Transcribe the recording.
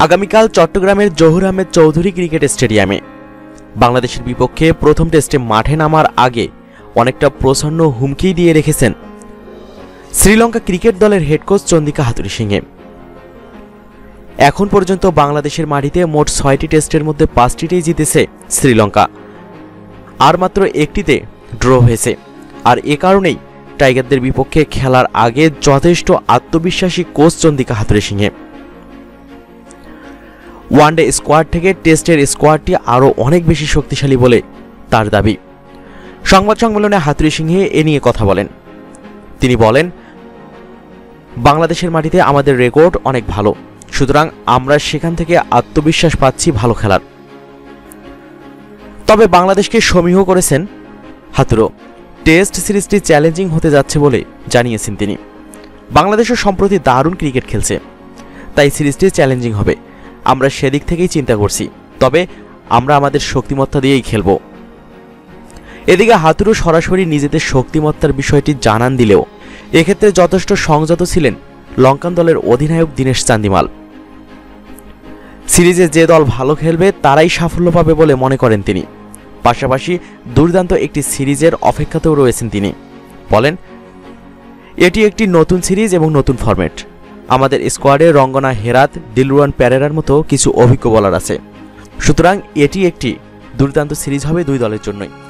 आगामीकाल चट्टग्रामेर जहुर आहमेद चौधुरी क्रिकेट स्टेडियमे बांग्लादेशेर विपक्षे प्रथम टेस्टे माठे नामार आगे अनेकटा प्रसन्न हुमकी दिए रेखेछेन श्रीलंका क्रिकेट दलेर हेड कोच चंदिका हाथुरুসিংহ। एखन पर्यन्त बांग्लादेशेर माटिते मोट 6टी टेस्टेर मध्ये 5टीतेই जितेছে श्रीलंका और मात्र एकटीते ड्र हयेছে और ए कारणेई टाइगारदेर विपक्षे खेलार आगे यथेष्ट आत्मविश्वासी coach Chandika Hathurusingha. One day squad থেকে টেস্টের স্কোয়াডটি আরো অনেক বেশি শক্তিশালী বলে তার দাবি। সংবাদ সম্মেলনে হাথুরুসিংহ এ নিয়ে কথা বলেন। তিনি বলেন, বাংলাদেশের মাটিতে আমাদের রেকর্ড অনেক ভালো, সুতরাং আমরা সেখান থেকে আত্মবিশ্বাস পাচ্ছি ভালো খেলার। তবে বাংলাদেশকে সমীহ করেছেন হাতুরো, টেস্ট সিরিজটি চ্যালেঞ্জিং হতে যাচ্ছে বলে জানিয়েছেন তিনি। বাংলাদেশও সম্প্রতি দারুণ ক্রিকেট খেলছে, তাই সিরিজটি চ্যালেঞ্জিং হবে। আমরা সেদিক থেকেই চিন্তা করছি, তবে আমরা আমাদের শক্তিমত্তা দিয়েই খেলব। এদিকে হাতুরু সরাসরি নিজেদের শক্তিমত্তার বিষয়টি জানান দিলেও এক্ষেত্রে যথেষ্ট সংযত ছিলেন লঙ্কান দলের অধিনায়ক দীনেশ চান্দিমাল। সিরিজে যে দল ভালো খেলবে তারাই সাফল্য পাবে বলে মনে করেন তিনি। পাশাপাশি দুর্দান্ত একটি সিরিজের অপেক্ষাতেও রয়েছেন তিনি। বলেন, এটি একটি নতুন সিরিজ এবং নতুন ফরম্যাট। আমাদের স্কোয়াডে রঙ্গনা হেরাত, দিলরুয়ান প্যারেরার মতো কিছু অভিজ্ঞ বলার আছে, সুতরাং এটি একটি দুর্দান্ত সিরিজ হবে দুই দলের জন্যই।